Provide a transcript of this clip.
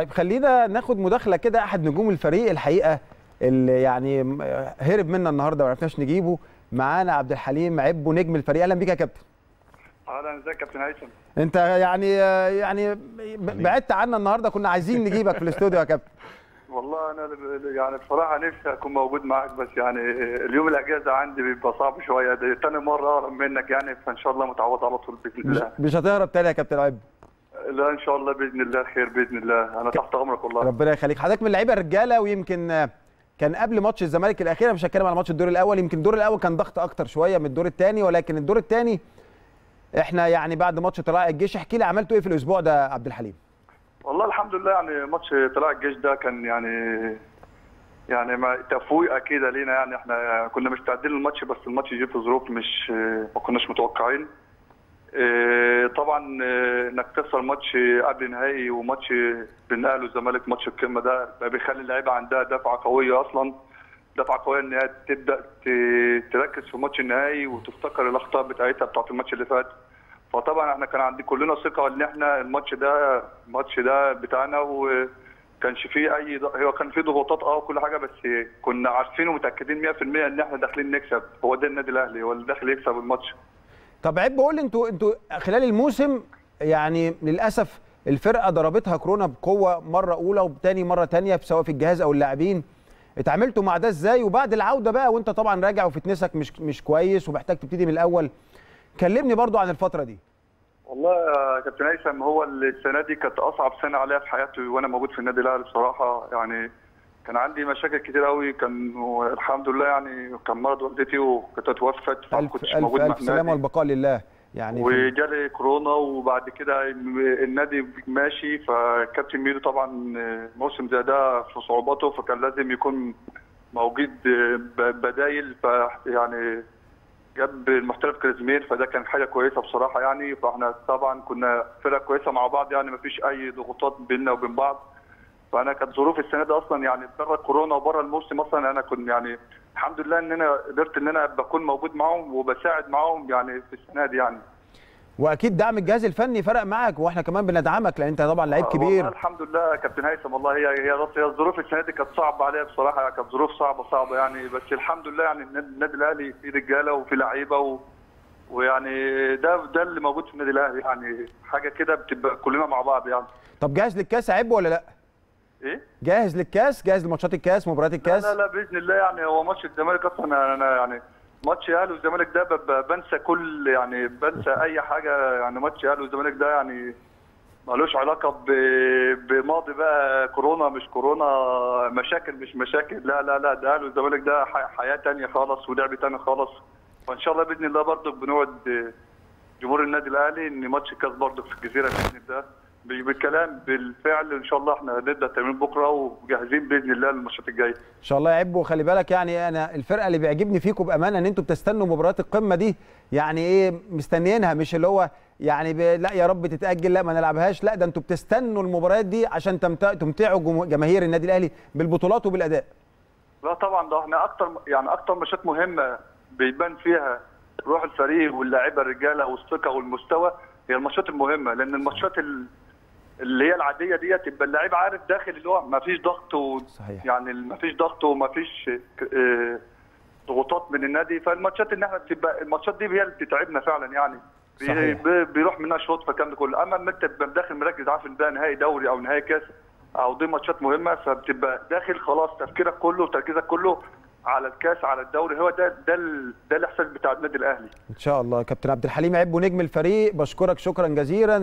طيب خلينا ناخد مداخله كده احد نجوم الفريق الحقيقه اللي يعني هرب منا النهارده ما عرفناش نجيبه. معانا عبد الحليم عبو نجم الفريق. اهلا بيك يا كابتن. اهلا، ازيك يا كابتن هيثم؟ انت يعني بعدت عنا النهارده، كنا عايزين نجيبك في الاستوديو يا كابتن. والله انا يعني بصراحه نفسي اكون موجود معاك، بس يعني اليوم الاجازه عندي بيبقى صعب شويه، دي تاني مره اهرب منك يعني، فان شاء الله متعوض على طول باذن الله. مش هتهرب تاني يا كابتن عبو؟ لا ان شاء الله باذن الله خير باذن الله. انا تحت امرك والله، ربنا يخليك. حضرتك من اللعيبه الرجاله، ويمكن كان قبل ماتش الزمالك الاخير، مش هتكلم على ماتش الدور الاول، يمكن الدور الاول كان ضغط اكتر شويه من الدور الثاني، ولكن الدور الثاني احنا يعني بعد ماتش طلائع الجيش، احكي لي عملتوا ايه في الاسبوع ده عبد الحليم؟ والله الحمد لله، يعني ماتش طلائع الجيش ده كان يعني تفويقه كده لينا، يعني احنا كنا مستعدين للماتش، بس الماتش جه في ظروف مش ما كناش متوقعين. طبعا انك تخسر ماتش قبل نهائي وماتش بنقله الزمالك ماتش القمه ده بيخلي اللعيبه عندها دفعه قويه، اصلا دفعه قويه ان هي تبدا تركز في ماتش النهائي وتفتكر الاخطاء بتاعتها بتاعت الماتش اللي فات. فطبعا احنا كان عندي كلنا ثقه ان احنا الماتش ده بتاعنا، وكانش فيه هو كان فيه ضغوطات وكل حاجه، بس كنا عارفين ومتاكدين 100% ان احنا داخلين نكسب. هو ده النادي الاهلي، هو اللي داخل يكسب الماتش. طب عيب، بقول لي انتوا خلال الموسم يعني للاسف الفرقه ضربتها كورونا بقوه مره اولى وبتاني مره ثانيه، سواء في الجهاز او اللاعبين، اتعاملتوا مع ده ازاي؟ وبعد العوده بقى وانت طبعا راجع وفتنسك مش كويس ومحتاج تبتدي من الاول، كلمني برضو عن الفتره دي. والله يا كابتن هيثم، هو السنه دي كانت اصعب سنه عليا في حياتي وانا موجود في النادي الاهلي بصراحه، يعني كان عندي مشاكل كتير قوي، كان الحمد لله يعني كان مرض والدتي وكانت اتوفت، فما كنتش موجود مع النادي. السلامه والبقاء لله يعني. وجالي كورونا، وبعد كده النادي ماشي، فكابتن ميرو طبعا موسم زي ده في صعوباته، فكان لازم يكون موجود بدايل، فيعني جاب المحترف كريزمير، فده كان حاجه كويسه بصراحه يعني. فاحنا طبعا كنا فرقه كويسه مع بعض، يعني ما فيش اي ضغوطات بيننا وبين بعض. فانا كانت ظروف السنه دي اصلا يعني بره كورونا وبره الموسم اصلا، انا كنت يعني الحمد لله ان انا قدرت ان انا بكون موجود معاهم وبساعد معاهم يعني في السنه دي يعني. واكيد دعم الجهاز الفني فرق معاك، واحنا كمان بندعمك لان انت طبعا لعيب كبير. الحمد لله يا كابتن هيثم، والله هي الظروف السنه دي كانت صعبه عليا بصراحه، كانت ظروف صعبه يعني، بس الحمد لله يعني النادي الاهلي فيه رجاله وفي لعيبه ويعني ده اللي موجود في النادي الاهلي، يعني حاجه كده بتبقى كلنا مع بعض يعني. طب جاهز للكاس عيب ولا لا؟ ايه؟ جاهز للكاس؟ جاهز لماتشات الكاس، مباريات الكاس؟ لا باذن الله يعني. هو ماتش الزمالك اصلا انا يعني ماتش اهلي والزمالك ده بنسى كل يعني بنسى اي حاجه يعني. ماتش اهلي والزمالك ده يعني مالوش علاقه بماضي بقى، كورونا مش كورونا، مشاكل مش مشاكل، لا ده اهلي والزمالك ده حياه ثانيه خالص ولعب ثاني خالص. فان شاء الله باذن الله برضك بنقعد جمهور النادي الاهلي ان ماتش الكاس برضك في الجزيره باذن الله، بالكلام بالفعل ان شاء الله احنا هنبدا التمرين بكره وجاهزين باذن الله للماتشات الجايه ان شاء الله. يا عبو خلي بالك يعني، انا الفرقه اللي بيعجبني فيكم بامانه ان انتم بتستنوا مباريات القمه دي، يعني ايه مستنيينها، مش اللي هو يعني لا يا رب تتاجل لا ما نلعبهاش، لا ده انتم بتستنوا المباريات دي عشان تمتعوا جماهير النادي الاهلي بالبطولات وبالاداء. لا طبعا ده احنا اكتر ماتشات مهمه بيبان فيها روح الفريق واللاعيبه الرجاله والثقه والمستوى، هي الماتشات المهمه، لان الماتشات اللي هي العاديه دي تبقى اللعيب عارف داخل اللي هو ما فيش ضغط صحيح. يعني ما فيش ضغط وما فيش ضغوطات من النادي، فالماتشات ان احنا بتبقى الماتشات دي هي اللي بتتعبنا فعلا يعني صحيح. بيروح منها شوط فالكلام ده كله، اما انت بتبقى داخل مركز عارف ان ده نهائي دوري او نهائي كاس او دي ماتشات مهمه، فبتبقى داخل خلاص تفكيرك كله وتركيزك كله على الكاس على الدوري. هو ده الاحساس بتاع النادي الاهلي ان شاء الله. كابتن عبد الحليم عبو نجم الفريق، بشكرك شكرا جزيلا.